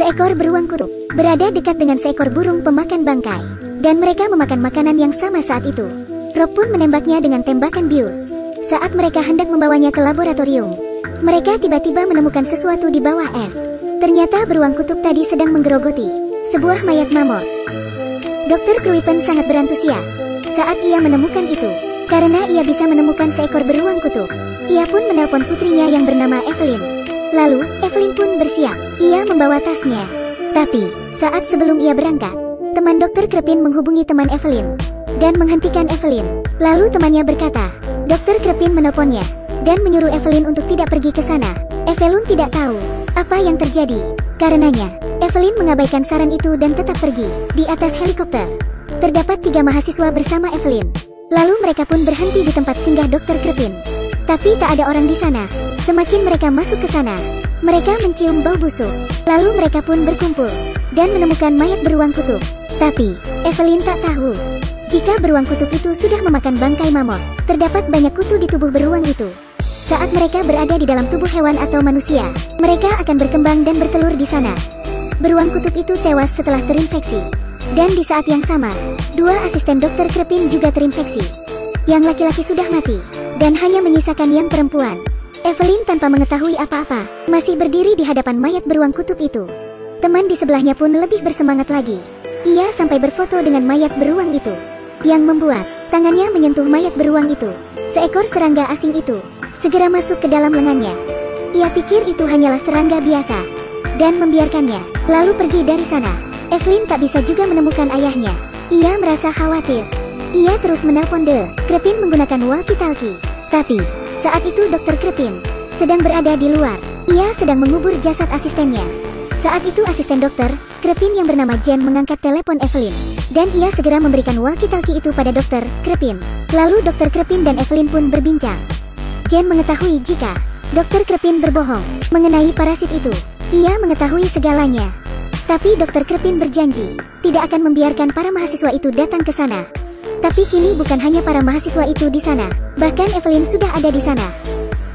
Seekor beruang kutub berada dekat dengan seekor burung pemakan bangkai, dan mereka memakan makanan yang sama saat itu. Rob pun menembaknya dengan tembakan bius. Saat mereka hendak membawanya ke laboratorium, mereka tiba-tiba menemukan sesuatu di bawah es. Ternyata beruang kutub tadi sedang menggerogoti sebuah mayat mamut. Dr. Kreipin sangat berantusias saat ia menemukan itu, karena ia bisa menemukan seekor beruang kutub. Ia pun menelpon putrinya yang bernama Evelyn. Lalu, Evelyn pun bersiap. Ia membawa tasnya. Tapi, saat sebelum ia berangkat, teman Dr. Kreipin menghubungi teman Evelyn dan menghentikan Evelyn. Lalu temannya berkata, Dr. Kreipin menelponnya dan menyuruh Evelyn untuk tidak pergi ke sana. Evelyn tidak tahu apa yang terjadi. Karenanya, Evelyn mengabaikan saran itu dan tetap pergi. Di atas helikopter, terdapat 3 mahasiswa bersama Evelyn. Lalu mereka pun berhenti di tempat singgah Dr. Kreipin. Tapi tak ada orang di sana. Semakin mereka masuk ke sana, mereka mencium bau busuk. Lalu mereka pun berkumpul dan menemukan mayat beruang kutub. Tapi, Evelyn tak tahu jika beruang kutub itu sudah memakan bangkai mamut. Terdapat banyak kutu di tubuh beruang itu. Saat mereka berada di dalam tubuh hewan atau manusia, mereka akan berkembang dan bertelur di sana. Beruang kutub itu tewas setelah terinfeksi. Dan di saat yang sama, 2 asisten Dr. Kreipin juga terinfeksi. Yang laki-laki sudah mati, dan hanya menyisakan yang perempuan. Evelyn tanpa mengetahui apa-apa, masih berdiri di hadapan mayat beruang kutub itu. Teman di sebelahnya pun lebih bersemangat lagi. Ia sampai berfoto dengan mayat beruang itu, yang membuat tangannya menyentuh mayat beruang itu. Seekor serangga asing itu segera masuk ke dalam lengannya. Ia pikir itu hanyalah serangga biasa dan membiarkannya, lalu pergi dari sana. Evelyn tak bisa juga menemukan ayahnya. Ia merasa khawatir. Ia terus menelpon Kreipin menggunakan walkie-talkie. Tapi, saat itu Dr. Kreipin sedang berada di luar. Ia sedang mengubur jasad asistennya. Saat itu asisten Dr. Kreipin yang bernama Jen mengangkat telepon Evelyn, dan ia segera memberikan walkie-talkie itu pada Dr. Kreipin. Lalu Dr. Kreipin dan Evelyn pun berbincang. Jen mengetahui jika Dr. Kreipin berbohong mengenai parasit itu. Ia mengetahui segalanya. Tapi Dr. Kreipin berjanji tidak akan membiarkan para mahasiswa itu datang ke sana. Tapi kini bukan hanya para mahasiswa itu di sana, bahkan Evelyn sudah ada di sana.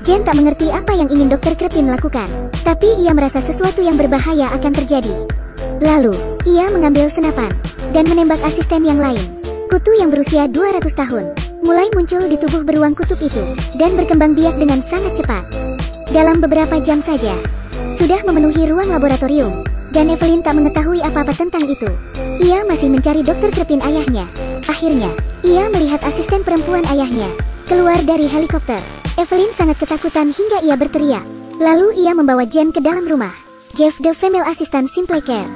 Jen tak mengerti apa yang ingin Dr. Kreipin lakukan, tapi ia merasa sesuatu yang berbahaya akan terjadi. Lalu, ia mengambil senapan dan menembak asisten yang lain. Kutu yang berusia 200 tahun mulai muncul di tubuh beruang kutub itu dan berkembang biak dengan sangat cepat. Dalam beberapa jam saja, sudah memenuhi ruang laboratorium, dan Evelyn tak mengetahui apa-apa tentang itu. Ia masih mencari Dr. Kreipin ayahnya. Akhirnya, ia melihat asisten perempuan ayahnya keluar dari helikopter. Evelyn sangat ketakutan hingga ia berteriak. Lalu ia membawa Jen ke dalam rumah. Gave the female assistant simple care.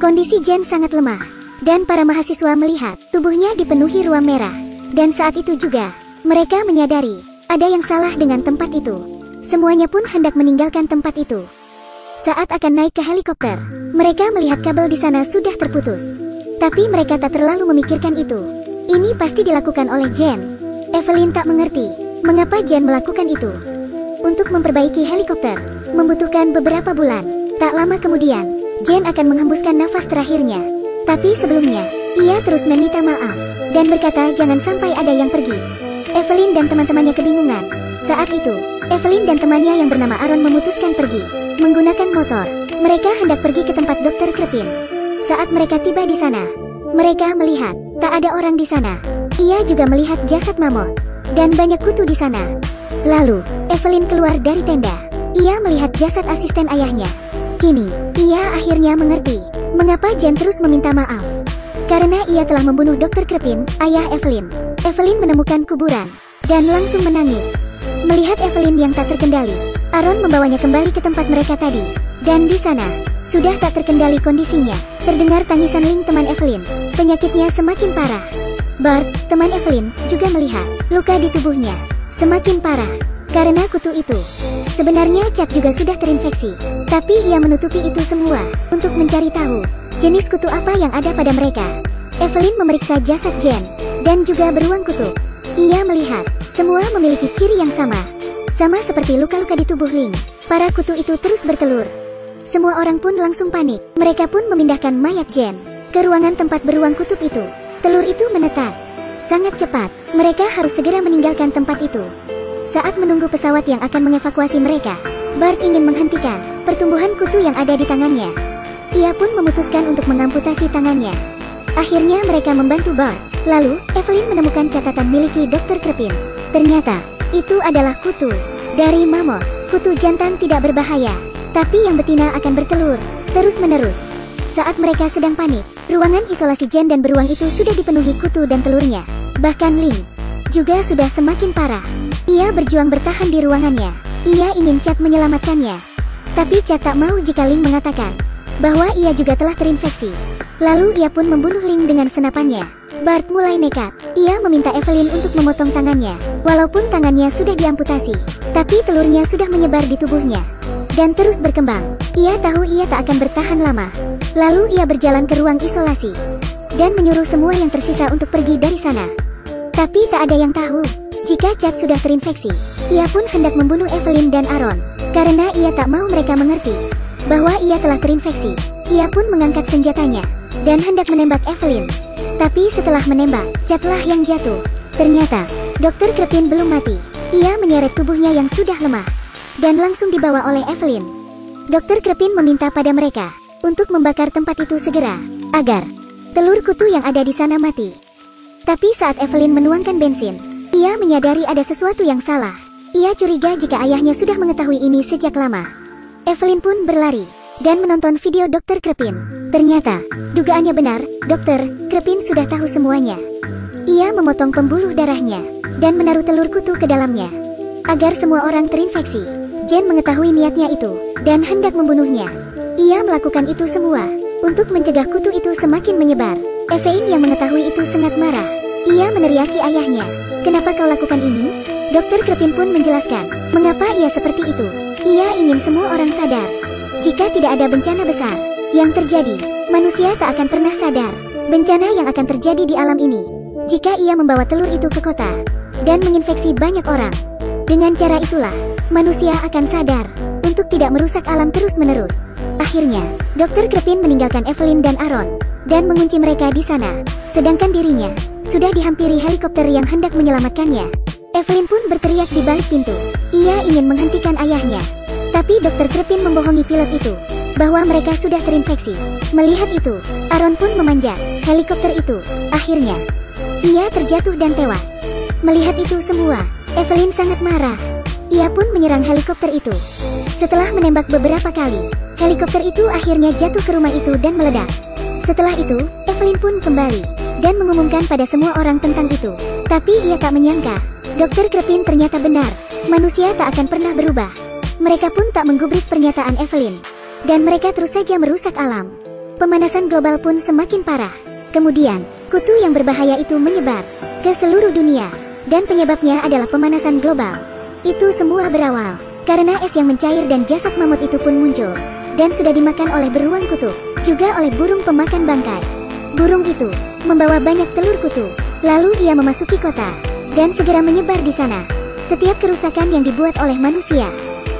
Kondisi Jen sangat lemah, dan para mahasiswa melihat tubuhnya dipenuhi ruam merah. Dan saat itu juga, mereka menyadari ada yang salah dengan tempat itu. Semuanya pun hendak meninggalkan tempat itu. Saat akan naik ke helikopter, mereka melihat kabel di sana sudah terputus. Tapi mereka tak terlalu memikirkan itu. Ini pasti dilakukan oleh Jen. Evelyn tak mengerti mengapa Jen melakukan itu. Untuk memperbaiki helikopter, membutuhkan beberapa bulan. Tak lama kemudian, Jen akan menghembuskan nafas terakhirnya. Tapi sebelumnya, ia terus meminta maaf dan berkata jangan sampai ada yang pergi. Evelyn dan teman-temannya kebingungan. Saat itu, Evelyn dan temannya yang bernama Aaron memutuskan pergi menggunakan motor. Mereka hendak pergi ke tempat Dr. Kreipin. Saat mereka tiba di sana, mereka melihat tak ada orang di sana. Ia juga melihat jasad mamut dan banyak kutu di sana. Lalu, Evelyn keluar dari tenda. Ia melihat jasad asisten ayahnya. Kini, ia akhirnya mengerti mengapa Jen terus meminta maaf. Karena ia telah membunuh Dr. Kreipin, ayah Evelyn. Evelyn menemukan kuburan dan langsung menangis. Melihat Evelyn yang tak terkendali, Aaron membawanya kembali ke tempat mereka tadi. Dan di sana, sudah tak terkendali kondisinya. Terdengar tangisan Ling teman Evelyn. Penyakitnya semakin parah. Bart, teman Evelyn, juga melihat luka di tubuhnya semakin parah karena kutu itu. Sebenarnya Chad juga sudah terinfeksi, tapi ia menutupi itu semua untuk mencari tahu jenis kutu apa yang ada pada mereka. Evelyn memeriksa jasad Jen dan juga beruang kutub. Ia melihat semua memiliki ciri yang sama, sama seperti luka-luka di tubuh Ling. Para kutu itu terus bertelur. Semua orang pun langsung panik. Mereka pun memindahkan mayat Jen ke ruangan tempat beruang kutub itu. Telur itu menetas sangat cepat. Mereka harus segera meninggalkan tempat itu. Saat menunggu pesawat yang akan mengevakuasi mereka, Bart ingin menghentikan pertumbuhan kutu yang ada di tangannya. Ia pun memutuskan untuk mengamputasi tangannya. Akhirnya mereka membantu Bart. Lalu, Evelyn menemukan catatan miliki Dr. Kreipin. Ternyata, itu adalah kutu dari mamut. Kutu jantan tidak berbahaya, tapi yang betina akan bertelur terus-menerus. Saat mereka sedang panik, ruangan isolasi Jen dan beruang itu sudah dipenuhi kutu dan telurnya. Bahkan Ling juga sudah semakin parah. Ia berjuang bertahan di ruangannya. Ia ingin Chad menyelamatkannya. Tapi Chad tak mau jika Ling mengatakan bahwa ia juga telah terinfeksi. Lalu ia pun membunuh Ling dengan senapannya. Bart mulai nekat. Ia meminta Evelyn untuk memotong tangannya. Walaupun tangannya sudah diamputasi, tapi telurnya sudah menyebar di tubuhnya dan terus berkembang. Ia tahu ia tak akan bertahan lama. Lalu ia berjalan ke ruang isolasi dan menyuruh semua yang tersisa untuk pergi dari sana. Tapi tak ada yang tahu jika Chad sudah terinfeksi. Ia pun hendak membunuh Evelyn dan Aaron karena ia tak mau mereka mengerti bahwa ia telah terinfeksi. Ia pun mengangkat senjatanya dan hendak menembak Evelyn. Tapi setelah menembak, Chadlah yang jatuh. Ternyata, Dr. Kreipin belum mati. Ia menyeret tubuhnya yang sudah lemah dan langsung dibawa oleh Evelyn. Dr. Kreipin meminta pada mereka untuk membakar tempat itu segera agar telur kutu yang ada di sana mati. Tapi saat Evelyn menuangkan bensin, ia menyadari ada sesuatu yang salah. Ia curiga jika ayahnya sudah mengetahui ini sejak lama. Evelyn pun berlari dan menonton video Dr. Kreipin. Ternyata, dugaannya benar, Dr. Kreipin sudah tahu semuanya. Ia memotong pembuluh darahnya dan menaruh telur kutu ke dalamnya agar semua orang terinfeksi. Jen mengetahui niatnya itu dan hendak membunuhnya. Ia melakukan itu semua untuk mencegah kutu itu semakin menyebar. Evelyn yang mengetahui itu sangat marah. Ia meneriaki ayahnya, "Kenapa kau lakukan ini?" Dr. Kreipin pun menjelaskan mengapa ia seperti itu. Ia ingin semua orang sadar jika tidak ada bencana besar yang terjadi, manusia tak akan pernah sadar bencana yang akan terjadi di alam ini jika ia membawa telur itu ke kota dan menginfeksi banyak orang. Dengan cara itulah, manusia akan sadar untuk tidak merusak alam terus-menerus. Akhirnya, Dr. Kreipin meninggalkan Evelyn dan Aaron dan mengunci mereka di sana. Sedangkan dirinya sudah dihampiri helikopter yang hendak menyelamatkannya. Evelyn pun berteriak di balik pintu. Ia ingin menghentikan ayahnya. Tapi Dr. Kreipin membohongi pilot itu bahwa mereka sudah terinfeksi. Melihat itu, Aaron pun memanjat helikopter itu. Akhirnya, ia terjatuh dan tewas. Melihat itu semua, Evelyn sangat marah. Ia pun menyerang helikopter itu. Setelah menembak beberapa kali, helikopter itu akhirnya jatuh ke rumah itu dan meledak. Setelah itu, Evelyn pun kembali dan mengumumkan pada semua orang tentang itu. Tapi ia tak menyangka, Dr. Kreipin ternyata benar. Manusia tak akan pernah berubah. Mereka pun tak menggubris pernyataan Evelyn. Dan mereka terus saja merusak alam. Pemanasan global pun semakin parah. Kemudian, kutu yang berbahaya itu menyebar ke seluruh dunia. Dan penyebabnya adalah pemanasan global. Itu semua berawal karena es yang mencair dan jasad mamut itu pun muncul. Dan sudah dimakan oleh beruang kutub, juga oleh burung pemakan bangkai. Burung itu membawa banyak telur kutu. Lalu ia memasuki kota dan segera menyebar di sana. Setiap kerusakan yang dibuat oleh manusia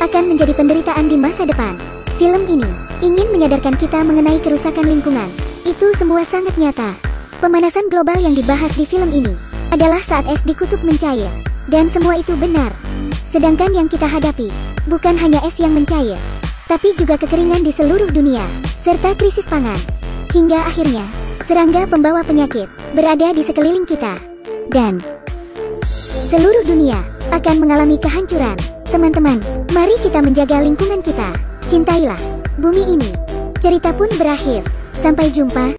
akan menjadi penderitaan di masa depan. Film ini ingin menyadarkan kita mengenai kerusakan lingkungan. Itu semua sangat nyata. Pemanasan global yang dibahas di film ini adalah saat es di kutub mencair. Dan semua itu benar. Sedangkan yang kita hadapi bukan hanya es yang mencair, tapi juga kekeringan di seluruh dunia, serta krisis pangan. Hingga akhirnya, serangga pembawa penyakit berada di sekeliling kita. Dan seluruh dunia akan mengalami kehancuran. Teman-teman, mari kita menjaga lingkungan kita. Cintailah bumi ini. Cerita pun berakhir. Sampai jumpa.